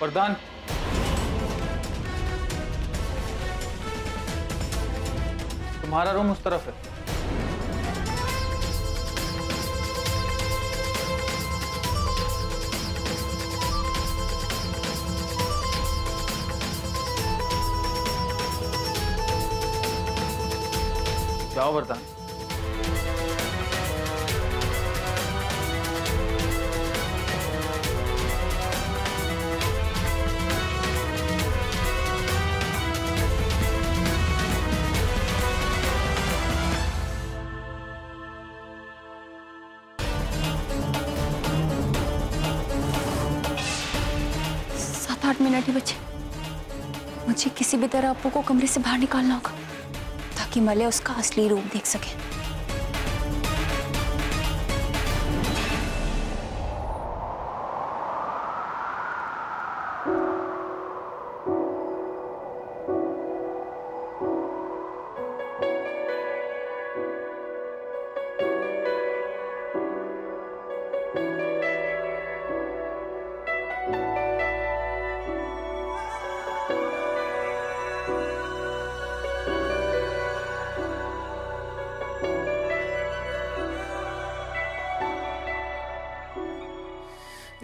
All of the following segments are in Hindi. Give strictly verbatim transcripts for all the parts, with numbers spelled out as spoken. प्रधान, तुम्हारा रूम उस तरफ है। जाओ वरदान। सात आठ मिनट ही बचे, मुझे किसी भी तरह अपू को कमरे से बाहर निकालना होगा कि मले उसका असली रूप देख सके।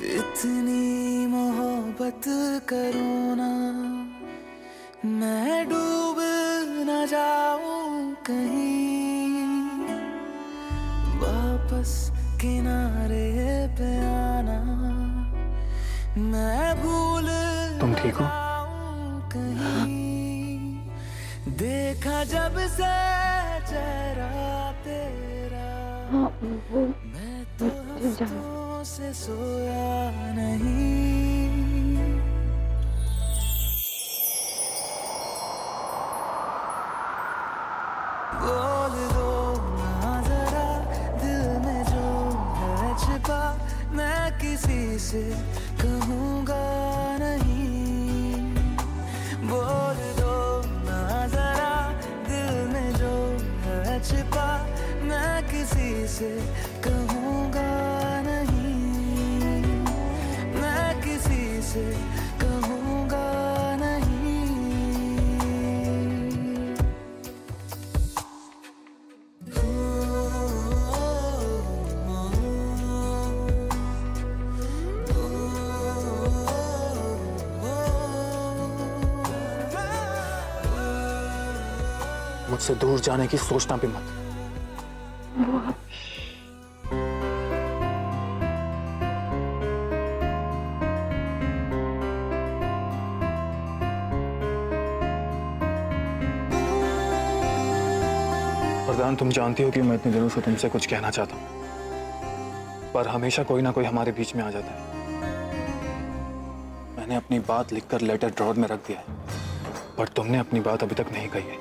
इतनी मोहब्बत करूँ ना मैं डूब ना जाऊं कहीं, वापस किनारे पे आना मैं भूल तुम ठीक हो कहीं, देखा जब से चेहरा तेरा मैं तो से सोया नहीं। बोल दो ना जरा दिल में जो है छिपा, मैं किसी से कहूँगा नहीं। बोल दो ना जरा दिल में जो है छिपा, मैं किसी से कहूँगा नहीं। किसी से कहूँगा नहीं। मुझसे दूर जाने की सोचना भी मत। प्रधान, तुम जानती हो कि मैं इतने दिनों से तुमसे कुछ कहना चाहता हूँ, पर हमेशा कोई ना कोई हमारे बीच में आ जाता है। मैंने अपनी बात लिखकर लेटर ड्रॉअर में रख दिया है, पर तुमने अपनी बात अभी तक नहीं कही है।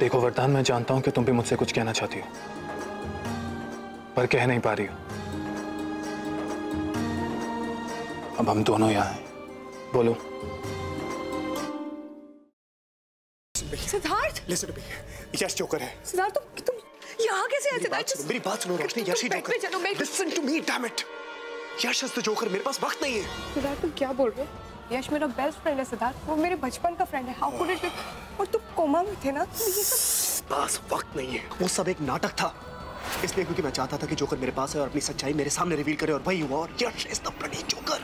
देखो वरदान, मैं जानता हूँ कि तुम भी मुझसे कुछ कहना चाहती हो, पर कह नहीं पा रही हो। अब हम दोनों यहाँ हैं, बोलो। Siddharth, listen to me, Yash joker है। सिद्धार्थ, तुम तुम यहाँ कैसे आए? सिद्धार्थ मेरी बात सुनो Roshni, Yash joker. listen to me, damn it, Yash is the joker. मेरे पास वक्त नहीं है। सिद्धार्थ तुम क्या बोल रहे हो? यश मेरा बेस्ट फ्रेंड है सिद्धार्थ, वो मेरे बचपन का फ्रेंड है। How could it be? और तुम कोमा में थे ना, तो ये सब। पास वक्त नहीं है, वो सब एक नाटक था, इसलिए क्योंकि मैं चाहता था कि जोकर मेरे पास है और अपनी सच्चाई मेरे सामने रिवील करे, और वही हुआ। और Yash is the bloody joker.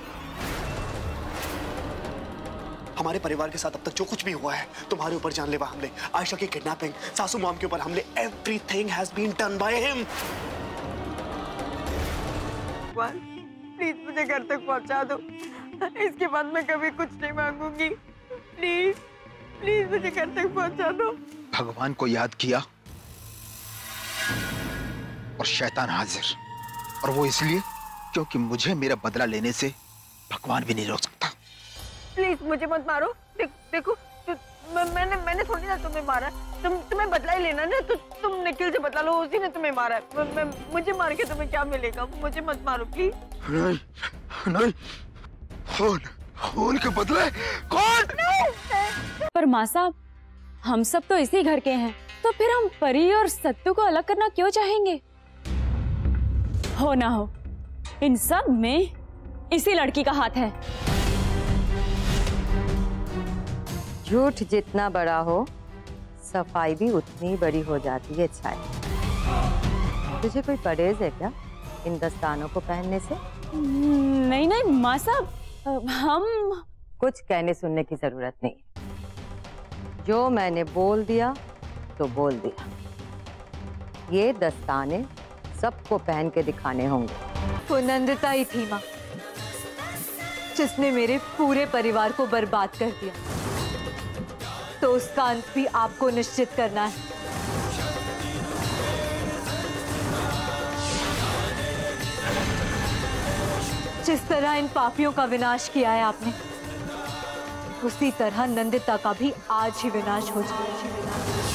हमारे परिवार के साथ अब तक जो कुछ भी हुआ है, तुम्हारे ऊपर जानलेवा हमले, आयशा की किडनैपिंग, सासू मॉम के ऊपर हमले, everything has been done by him। Please मुझे घर तक पहुंचा दो, इसके बाद मैं कभी कुछ नहीं मांगूंगी। प्लीज प्लीज मुझे घर तक पहुंचा दो। भगवान को याद किया और शैतान हाजिर, और वो इसलिए क्योंकि मुझे मेरा बदला लेने से भगवान भी नहीं रोक सकता। प्लीज मुझे मत मारो। देख, देखो तो, मैं, मैंने मैंने थोड़ी ना तुम्हें मारा। तुम तुम्हें बदला ही लेना ना, तो तुम निखिल से बदला लो, उसी ने तुम्हें मारा। मैं, मैं, मुझे मार के तुम्हें क्या मिलेगा? मुझे मत मारो प्लीज। नहीं नहीं, खून खून के बदले कौन? पर माँ साहब, हम सब तो इसी घर के हैं, तो फिर हम परी और सत्तू को अलग करना क्यों चाहेंगे? हो ना हो, इन सब में इसी लड़की का हाथ है। झूठ जितना बड़ा हो, सफाई भी उतनी बड़ी हो जाती है। छाया, तुझे कोई परहेज है क्या इन दस्तानों को पहनने से? नहीं नहीं माँ साहब, हम कुछ कहने सुनने की जरूरत नहीं। जो मैंने बोल दिया तो बोल दिया। ये दस्ताने सबको पहन के दिखाने होंगे। तो नंदिता ही थी माँ, जिसने मेरे पूरे परिवार को बर्बाद कर दिया, तो उसका अंत भी आपको निश्चित करना है। जिस तरह इन पापियों का विनाश किया है आपने, उसी तरह नंदिता का भी आज ही विनाश हो जाएगा।